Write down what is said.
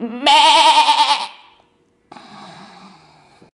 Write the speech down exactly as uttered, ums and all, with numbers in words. Man.